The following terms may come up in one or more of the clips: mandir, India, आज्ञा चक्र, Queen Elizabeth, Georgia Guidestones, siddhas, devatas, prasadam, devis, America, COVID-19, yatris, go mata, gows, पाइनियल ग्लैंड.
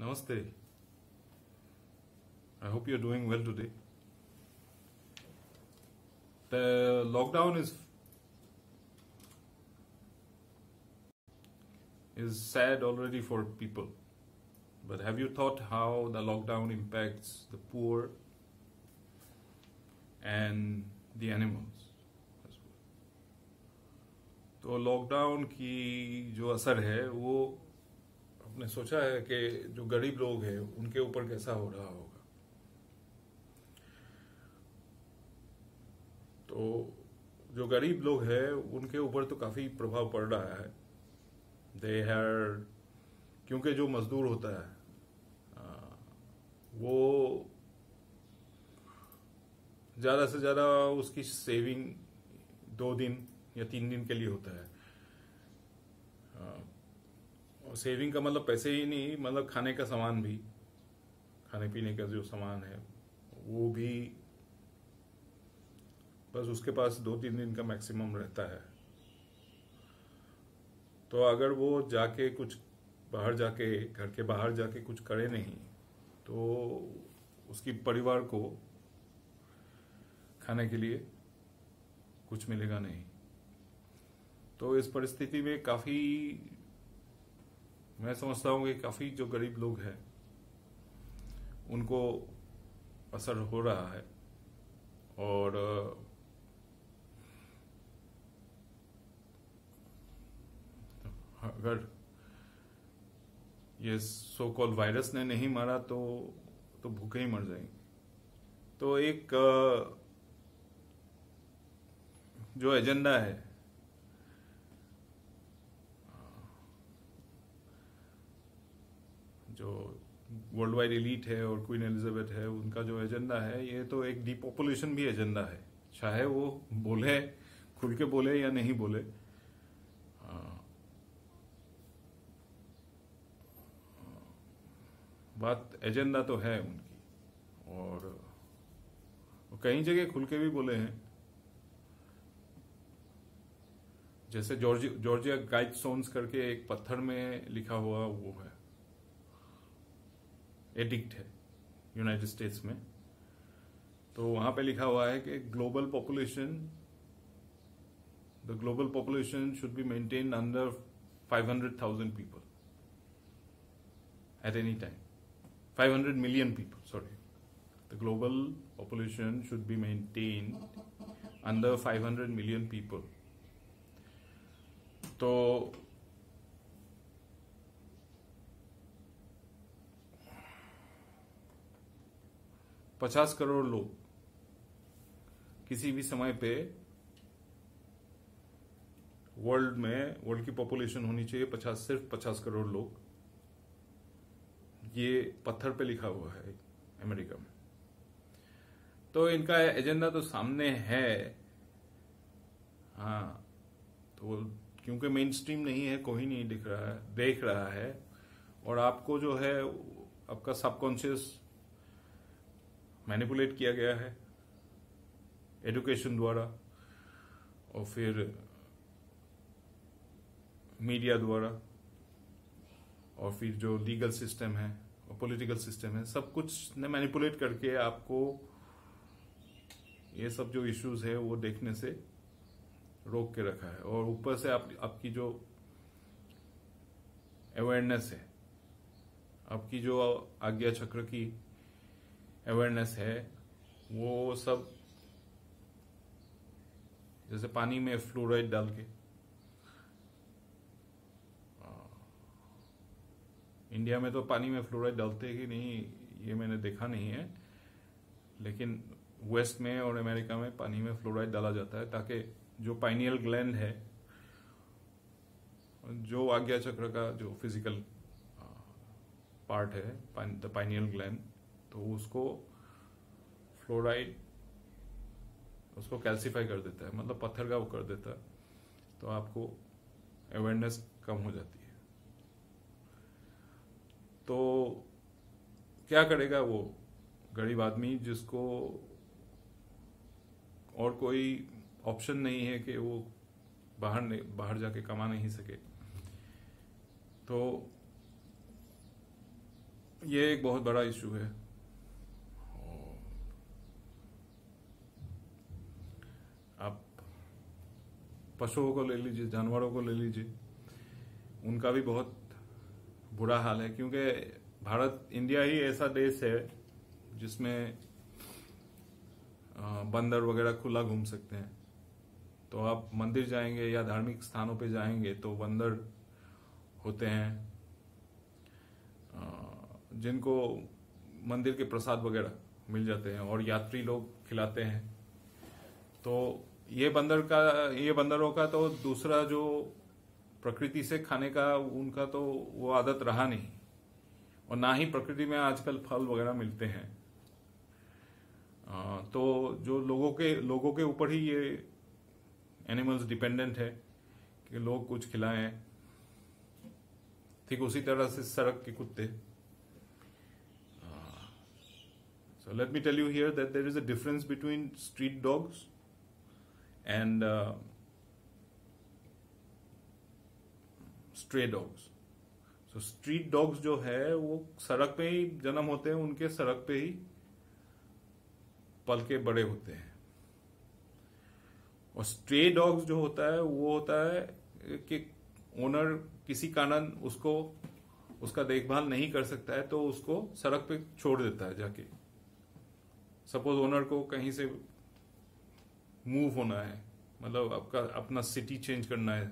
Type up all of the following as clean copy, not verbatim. Namaste. I hope you're doing well today. The lockdown is sad already for people. But have you thought how the lockdown impacts the poor and the animals as well? तो lockdown की जो असर है वो आपने सोचा है कि जो गरीब लोग हैं उनके ऊपर कैसा हो रहा होगा? तो जो गरीब लोग हैं उनके ऊपर तो काफ़ी प्रभाव पड़ रहा है क्योंकि जो मजदूर होता है वो ज़्यादा से ज़्यादा उसकी सेविंग 2 दिन या 3 दिन के लिए होता है, और सेविंग का मतलब पैसे ही नहीं, मतलब खाने का सामान भी, खाने पीने का जो सामान है वो भी बस उसके पास 2-3 दिन का मैक्सिमम रहता है। तो अगर वो जाके कुछ बाहर जाके घर के बाहर जाके कुछ करे नहीं तो उसकी परिवार को खाने के लिए कुछ मिलेगा नहीं। तो इस परिस्थिति में काफ़ी मैं समझता हूँ कि काफ़ी जो गरीब लोग हैं उनको असर हो रहा है, और अगर ये सो कॉल्ड वायरस ने नहीं मारा तो भूखे ही मर जाएंगे। तो एक जो एजेंडा है जो वर्ल्ड वाइड एलीट है और क्वीन एलिजाबेथ है उनका जो एजेंडा है, ये तो एक डीपॉपुलेशन भी एजेंडा है, चाहे वो बोले खुल के बोले या नहीं बोले। बात एजेंडा तो है उनकी, और कई जगह खुल के भी बोले हैं, जैसे जॉर्जिया गाइडस्टोन्स करके एक पत्थर में लिखा हुआ वो है, एडिक्ट है यूनाइटेड स्टेट्स में, तो वहां पे लिखा हुआ है कि the global population should be maintain under 500,000 people at any time. 500 million people, sorry. The global population should be maintained under 500 million people. तो so, 50 करोड़ लोग किसी भी समय पे वर्ल्ड की पॉपुलेशन होनी चाहिए 50 करोड़ लोग, ये पत्थर पे लिखा हुआ है अमेरिका में। तो इनका एजेंडा तो सामने है, हाँ, तो क्योंकि मेन स्ट्रीम नहीं है, कोई नहीं देख रहा है, और आपको जो है आपका सबकॉन्शियस मैनिपुलेट किया गया है एजुकेशन द्वारा और फिर मीडिया द्वारा और फिर जो लीगल सिस्टम है और पॉलिटिकल सिस्टम है, सब कुछ ने मैनिपुलेट करके आपको ये सब जो इश्यूज है वो देखने से रोक के रखा है। और ऊपर से आपकी जो अवेयरनेस है, आपकी जो आज्ञा चक्र की अवेयरनेस है, वो सब जैसे पानी में फ्लोराइड डाल के, इंडिया में तो पानी में फ्लोराइड डालते कि नहीं ये मैंने देखा नहीं है, लेकिन वेस्ट में और अमेरिका में पानी में फ्लोराइड डाला जाता है ताकि जो पाइनियल ग्लैंड है, जो आज्ञा चक्र का जो फिजिकल पार्ट है द पाइनियल ग्लैंड, तो उसको फ्लोराइड उसको कैल्सीफाई कर देता है, मतलब पत्थर का वो कर देता है, तो आपको अवेयरनेस कम हो जाती है। तो क्या करेगा वो गरीब आदमी जिसको और कोई ऑप्शन नहीं है कि वो बाहर जाके कमा नहीं सके? तो ये एक बहुत बड़ा इशू है। आप पशुओं को ले लीजिए, जानवरों को ले लीजिए, उनका भी बहुत बुरा हाल है, क्योंकि भारत इंडिया ही ऐसा देश है जिसमें बंदर वगैरह खुला घूम सकते हैं। तो आप मंदिर जाएंगे या धार्मिक स्थानों पे जाएंगे तो बंदर होते हैं जिनको मंदिर के प्रसाद वगैरह मिल जाते हैं और यात्री लोग खिलाते हैं। तो ये बंदरों का तो दूसरा जो प्रकृति से खाने का उनका तो वो आदत रहा नहीं, और ना ही प्रकृति में आजकल फल वगैरह मिलते हैं। तो जो लोगों के ऊपर ही ये एनिमल्स डिपेंडेंट है कि लोग कुछ खिलाएं। ठीक उसी तरह से सड़क के कुत्ते। So let me tell you here that there is a difference between street dogs and stray dogs. So street dogs जो है वो सड़क पे ही जन्म होते हैं, उनके सड़क पे ही पल के बड़े होते हैं। और स्ट्रे डॉग्स जो होता है वो होता है कि ओनर किसी कारण उसका देखभाल नहीं कर सकता है तो उसको सड़क पे छोड़ देता है जाके। सपोज ओनर को कहीं से मूव होना है, मतलब आपका अपना सिटी चेंज करना है,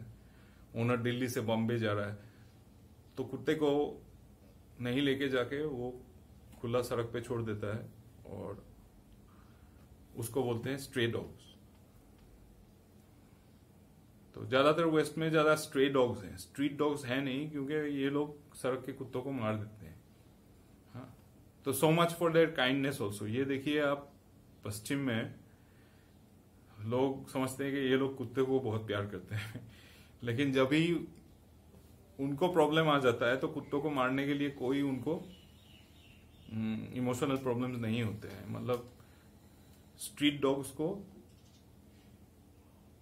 ओनर दिल्ली से बॉम्बे जा रहा है, तो कुत्ते को नहीं लेके जाके वो खुला सड़क पे छोड़ देता है और उसको बोलते हैं स्ट्रे डॉग्स। तो ज्यादातर वेस्ट में ज्यादा स्ट्रे डॉग्स हैं, स्ट्रीट डॉग्स हैं नहीं, क्योंकि ये लोग सड़क के कुत्तों को मार देते हैं। हाँ, तो so much for their kindness also. ये देखिए आप, पश्चिम में लोग समझते हैं कि ये लोग कुत्ते को बहुत प्यार करते हैं, लेकिन जब भी उनको प्रॉब्लम आ जाता है तो कुत्तों को मारने के लिए कोई उनको इमोशनल प्रॉब्लम्स नहीं होते हैं। मतलब स्ट्रीट डॉग्स को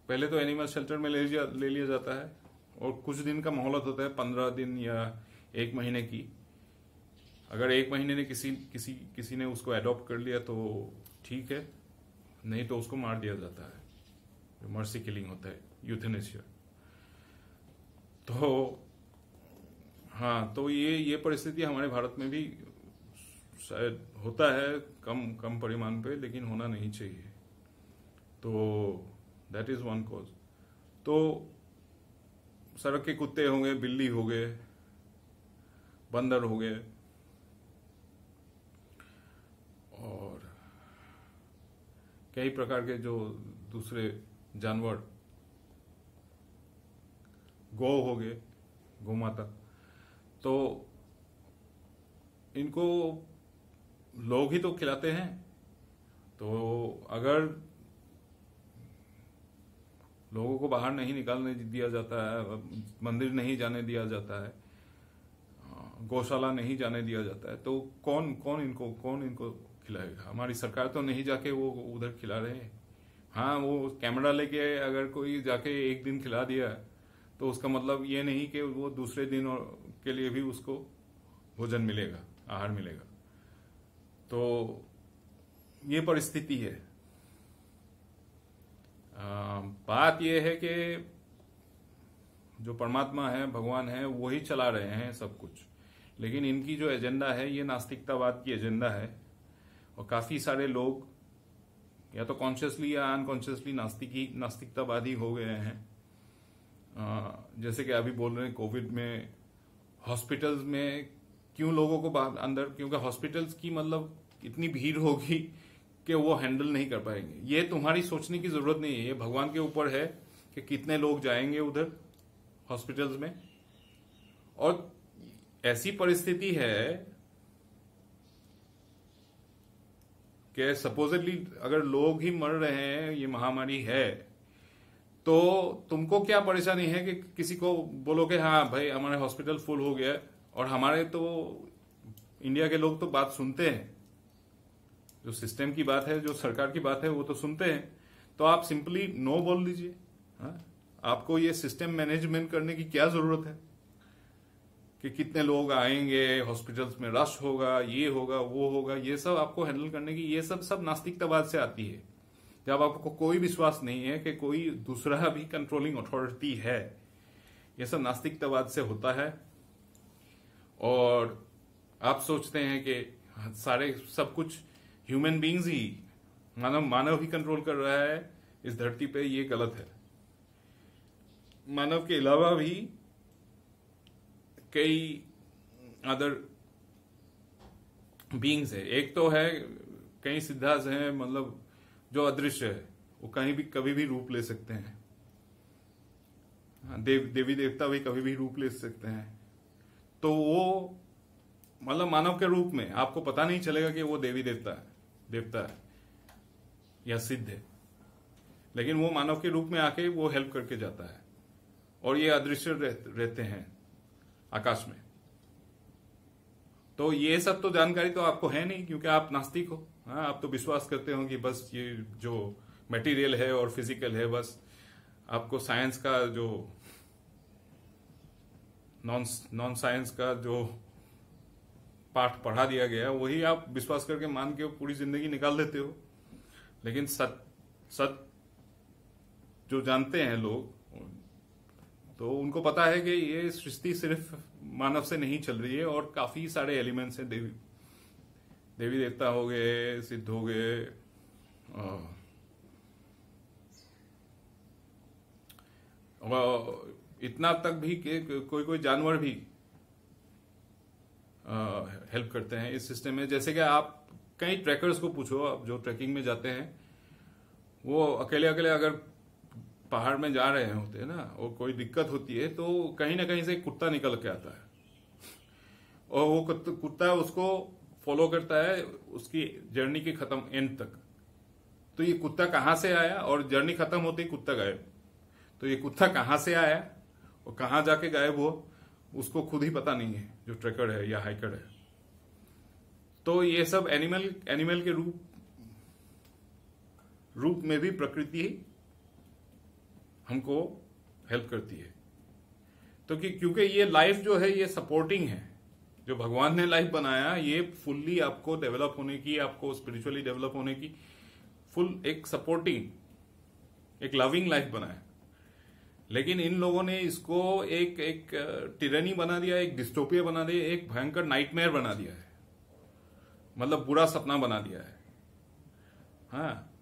पहले तो एनिमल शेल्टर में ले लिया जाता है और कुछ दिन का मोहलत होता है, 15 दिन या 1 महीने की। अगर 1 महीने ने किसी ने उसको एडॉप्ट कर लिया तो ठीक है, नहीं तो उसको मार दिया जाता है, जो मर्सी किलिंग होता है, यूथेनेशिया। तो हाँ, तो ये परिस्थिति हमारे भारत में भी शायद होता है, कम परिमाण पे, लेकिन होना नहीं चाहिए। तो दैट इज वन कॉज। तो सड़क के कुत्ते होंगे, बिल्ली हो गए, बंदर हो गए, और कई प्रकार के जो दूसरे जानवर, गौ हो गए, गौमाता। तो इनको लोग ही तो खिलाते हैं, तो अगर लोगों को बाहर नहीं निकालने दिया जाता है, मंदिर नहीं जाने दिया जाता है, गौशाला नहीं जाने दिया जाता है, तो कौन इनको खिलाएगा? हमारी सरकार तो नहीं जाके वो उधर खिला रहे हैं। हाँ, वो कैमरा लेके अगर कोई जाके एक दिन खिला दिया तो उसका मतलब ये नहीं कि वो दूसरे दिन के लिए भी उसको भोजन मिलेगा, आहार मिलेगा। तो ये परिस्थिति है। बात ये है कि जो परमात्मा है, भगवान है, वो ही चला रहे हैं सब कुछ, लेकिन इनकी जो एजेंडा है ये नास्तिकतावाद की एजेंडा है। और काफ़ी सारे लोग या तो कॉन्शियसली या अनकॉन्शियसली नास्तिकतावादी हो गए हैं। जैसे कि अभी बोल रहे हैं कोविड में हॉस्पिटल्स में क्यों लोगों को अंदर, क्योंकि हॉस्पिटल्स की मतलब इतनी भीड़ होगी कि वो हैंडल नहीं कर पाएंगे। ये तुम्हारी सोचने की जरूरत नहीं है, ये भगवान के ऊपर है कि कितने लोग जाएंगे उधर हॉस्पिटल्स में। और ऐसी परिस्थिति है कि सपोजिटली अगर लोग ही मर रहे हैं, ये महामारी है, तो तुमको क्या परेशानी है कि किसी को बोलो कि हाँ भाई हमारे हॉस्पिटल फुल हो गया है। और हमारे तो इंडिया के लोग तो बात सुनते हैं, जो सिस्टम की बात है, जो सरकार की बात है, वो तो सुनते हैं। तो आप सिंपली नो बोल दीजिए। हाँ, आपको ये सिस्टम मैनेजमेंट करने की क्या जरूरत है? कि कितने लोग आएंगे, हॉस्पिटल्स में रश होगा, ये होगा, वो होगा, ये सब आपको हैंडल करने की, ये सब नास्तिकतावाद से आती है। जब आपको कोई विश्वास नहीं है कि कोई दूसरा भी कंट्रोलिंग अथॉरिटी है, ये सब नास्तिकतावाद से होता है। और आप सोचते हैं कि सारे सब कुछ ह्यूमन बींग्स ही, मानव ही कंट्रोल कर रहा है इस धरती पे, ये गलत है। मानव के अलावा भी कई अदर बींग्स है। एक तो है कई सिद्धांत हैं, मतलब जो अदृश्य है, वो कहीं भी कभी भी रूप ले सकते हैं। देवी देवता भी कभी भी रूप ले सकते हैं। तो वो मतलब मानव के रूप में आपको पता नहीं चलेगा कि वो देवी देवता है या सिद्ध है, लेकिन वो मानव के रूप में आके वो हेल्प करके जाता है। और ये अदृश्य रहते हैं आकाश में। तो ये सब तो जानकारी तो आपको है नहीं, क्योंकि आप नास्तिक हो। हाँ, आप तो विश्वास करते हो कि बस ये जो मटेरियल है और फिजिकल है, बस आपको साइंस का जो नॉन साइंस का जो पाठ पढ़ा दिया गया, वही आप विश्वास करके मान के पूरी जिंदगी निकाल देते हो। लेकिन सत जो जानते हैं लोग, तो उनको पता है कि ये सृष्टि सिर्फ मानव से नहीं चल रही है और काफी सारे एलिमेंट्स हैं। देवी देवता हो गए, सिद्ध हो गए, और इतना तक भी कि कोई जानवर भी हेल्प करते हैं इस सिस्टम में। जैसे कि आप कई ट्रैकर्स को पूछो, आप जो ट्रैकिंग में जाते हैं, वो अकेले अकेले अगर पहाड़ में जा रहे होते हैं ना, और कोई दिक्कत होती है, तो कहीं ना कहीं से कुत्ता निकल के आता है और वो कुत्ता उसको फॉलो करता है उसकी जर्नी के खत्म एंड तक। तो ये कुत्ता कहाँ से आया, और जर्नी खत्म होते ही कुत्ता गायब। तो ये कुत्ता कहाँ से आया और कहाँ जाके गायब हो, उसको खुद ही पता नहीं है जो ट्रेकर है या हाइकर है। तो ये सब एनिमल के रूप में भी प्रकृति हमको हेल्प करती है। तो क्योंकि ये लाइफ जो है ये सपोर्टिंग है, जो भगवान ने लाइफ बनाया, ये फुल्ली आपको डेवलप होने की, आपको स्पिरिचुअली डेवलप होने की फुल एक सपोर्टिंग, एक लविंग लाइफ बनाया। लेकिन इन लोगों ने इसको एक टिरनी बना दिया, एक डिस्टोपिया बना दिया, एक भयंकर नाइटमेयर बना दिया है, मतलब बुरा सपना बना दिया है। हाँ,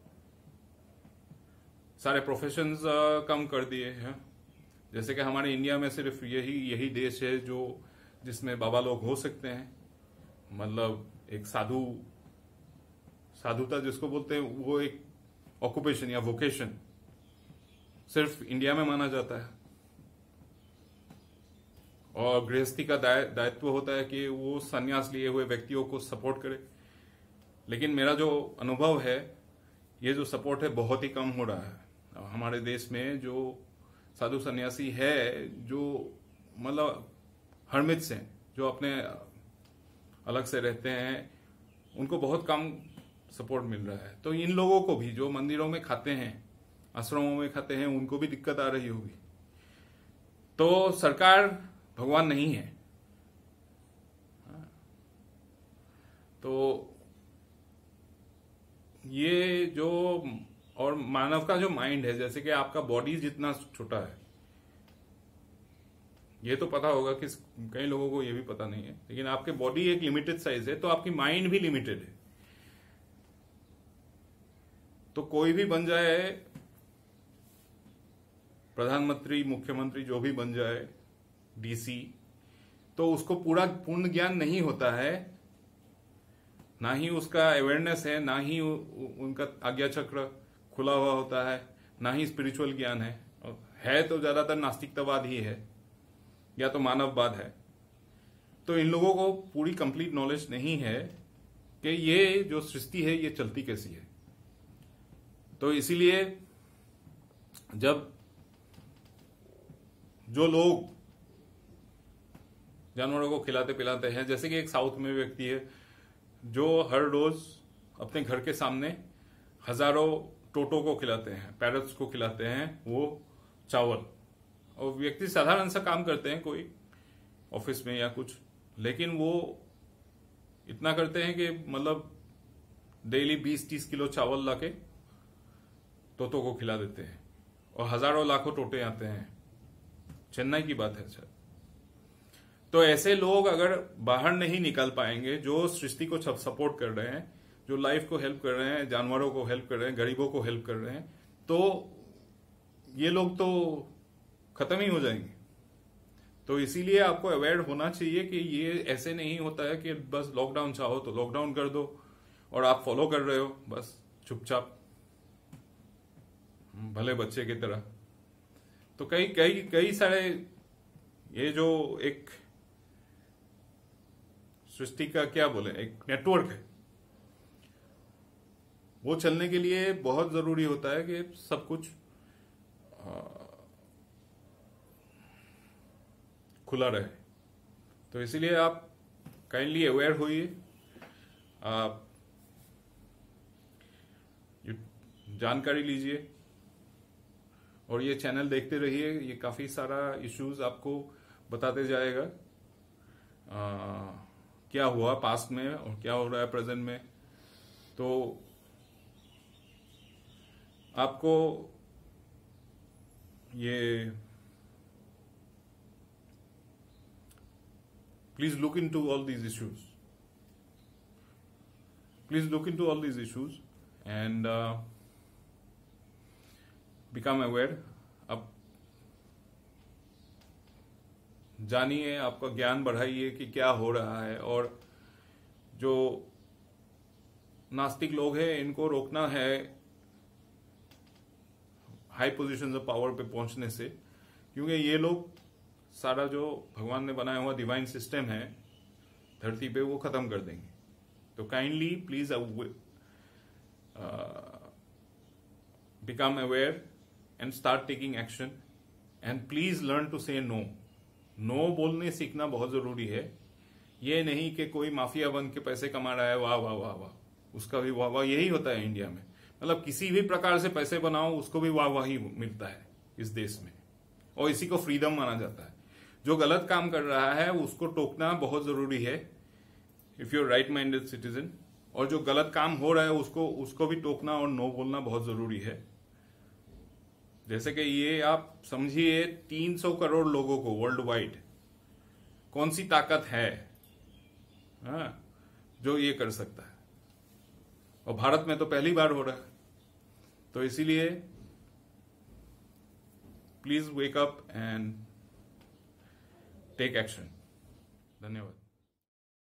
सारे प्रोफेशंस कम कर दिए हैं। जैसे कि हमारे इंडिया में सिर्फ यही देश है जो जिसमें बाबा लोग हो सकते हैं, मतलब एक साधुता जिसको बोलते हैं, वो एक ऑक्यूपेशन या वोकेशन सिर्फ इंडिया में माना जाता है। और गृहस्थी का दायित्व होता है कि वो संन्यास लिए हुए व्यक्तियों को सपोर्ट करे। लेकिन मेरा जो अनुभव है, ये जो सपोर्ट है बहुत ही कम हो रहा है हमारे देश में। जो साधु सन्यासी है, जो मतलब हर्मिट्स हैं, जो अपने अलग से रहते हैं, उनको बहुत कम सपोर्ट मिल रहा है। तो इन लोगों को भी, जो मंदिरों में खाते हैं, आश्रमों में खाते हैं, उनको भी दिक्कत आ रही होगी। तो सरकार भगवान नहीं है। तो ये जो, और मानव का जो माइंड है, जैसे कि आपका बॉडी जितना छोटा है, ये तो पता होगा कि कई लोगों को ये भी पता नहीं है, लेकिन आपके बॉडी एक लिमिटेड साइज है, तो आपकी माइंड भी लिमिटेड है। तो कोई भी बन जाए, प्रधानमंत्री, मुख्यमंत्री जो भी बन जाए, डीसी, तो उसको पूर्ण ज्ञान नहीं होता है, ना ही उसका अवेयरनेस है, ना ही उनका आज्ञा चक्र खुला हुआ होता है, ना ही स्पिरिचुअल ज्ञान है। और है तो ज्यादातर नास्तिकतावाद ही है या तो मानववाद है। तो इन लोगों को पूरी कंप्लीट नॉलेज नहीं है कि ये जो सृष्टि है ये चलती कैसी है। तो इसीलिए जब जो लोग जानवरों को खिलाते पिलाते हैं, जैसे कि एक साउथ में व्यक्ति है जो हर रोज अपने घर के सामने हजारों टोटो को खिलाते हैं, पैरट्स को खिलाते हैं वो चावल, और व्यक्ति साधारण सा काम करते हैं कोई, ऑफिस में या कुछ, लेकिन वो इतना करते हैं कि मतलब डेली 20-30 किलो चावल लाके तोतों को खिला देते हैं और हजारों लाखों टोटे आते हैं। चेन्नई की बात है सर। तो ऐसे लोग अगर बाहर नहीं निकाल पाएंगे, जो सृष्टि को सपोर्ट कर रहे हैं, जो लाइफ को हेल्प कर रहे हैं, जानवरों को हेल्प कर रहे हैं, गरीबों को हेल्प कर रहे हैं, तो ये लोग तो खत्म ही हो जाएंगे। तो इसीलिए आपको अवेयर होना चाहिए कि ये ऐसे नहीं होता है कि बस लॉकडाउन चाहो तो लॉकडाउन कर दो और आप फॉलो कर रहे हो बस चुपचाप भले बच्चे की तरह। तो कई कई कई सारे ये जो एक सृष्टि का क्या बोले एक नेटवर्क है, वो चलने के लिए बहुत जरूरी होता है कि सब कुछ खुला रहे। तो इसीलिए आप काइंडली अवेयर होइए। आप जानकारी लीजिए और ये चैनल देखते रहिए। ये काफ़ी सारा इश्यूज आपको बताते जाएगा, क्या हुआ पास्ट में और क्या हो रहा है प्रेजेंट में। तो आपको ये please look into all these issues and become aware. आप जानिए, आपका ज्ञान बढ़ाइए कि क्या हो रहा है, और जो नास्तिक लोग हैं इनको रोकना है हाई पोजिशंस ऑफ पावर पे पहुंचने से, क्योंकि ये लोग सारा जो भगवान ने बनाया हुआ डिवाइन सिस्टम है धरती पे वो खत्म कर देंगे। तो kindly please become aware and start taking action and please learn to say no। no बोलने सीखना बहुत जरूरी है। ये नहीं कि कोई माफिया बन के पैसे कमा रहा है, वाह वाह वाह वाह, उसका भी वाह वाह। यही होता है इंडिया में, मतलब किसी भी प्रकार से पैसे बनाओ उसको भी वाह वाह ही मिलता है इस देश में, और इसी को फ्रीडम माना जाता है। जो गलत काम कर रहा है उसको टोकना बहुत जरूरी है if your right minded citizen, और जो गलत काम हो रहा है उसको भी टोकना और नो बोलना बहुत जरूरी है। जैसे कि ये आप समझिए 300 करोड़ लोगों को वर्ल्ड वाइड कौन सी ताकत है जो ये कर सकता है, और भारत में तो पहली बार हो रहा है। तो इसीलिए please wake up and take action. धन्यवाद।